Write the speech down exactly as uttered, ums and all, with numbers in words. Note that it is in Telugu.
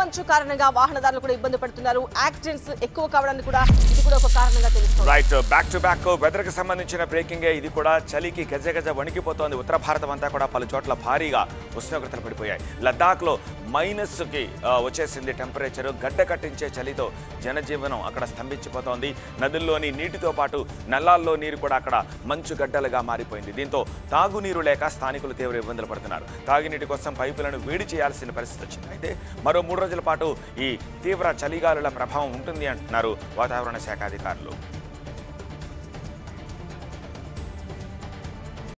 మంచు కారణంగా వాహనదారులు కూడా ఇబ్బంది పడుతున్నారు యాక్సిడెంట్స్ ఎక్కువ కావడానికి కూడా ఇది కూడా ఒక కారణంగా తెలుస్తుంది right back to back weather కి సంబంధించిన బ్రేకింగ్ ఇది కూడా చలికి గజగజ వణికిపోతోంది ఉత్తర భారతం అంతా కూడా పలు చోట్ల భారీగా ఉష్ణోగ్రతలు పడిపోయాయి లద్దాఖ్ లో మైనస్ కి వచ్చేసింది టెంపరేచర్ గడ్డ కట్టించే చలితో జనజీవనం అక్కడ స్తంభించిపోతోంది నదుల్లోని నీటితో పాటు నల్లాల్లో నీరు కూడా అక్కడ మంచు గడ్డలుగా మారిపోయింది దీంతో తాగునీరు లేక స్థానికులు తీవ్ర ఇబ్బందులు పడుతున్నారు తాగునీటి కోసం పైపులను వేడి చేయాల్సిన పరిస్థితి వచ్చింది అయితే మరో మూడు రోజుల పాటు ఈ తీవ్ర చలిగాలుల ప్రభావం ఉంటుంది అంటున్నారు వాతావరణ శాఖ అధికారులు